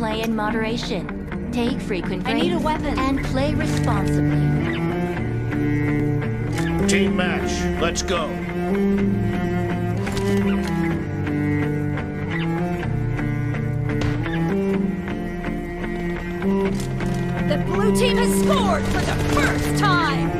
play in moderation. Take frequent breaks. I need a weapon. And play responsibly. Team match. Let's go. The blue team has scored for the first time!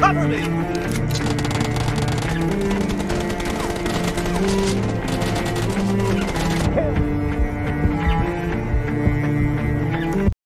Cover me!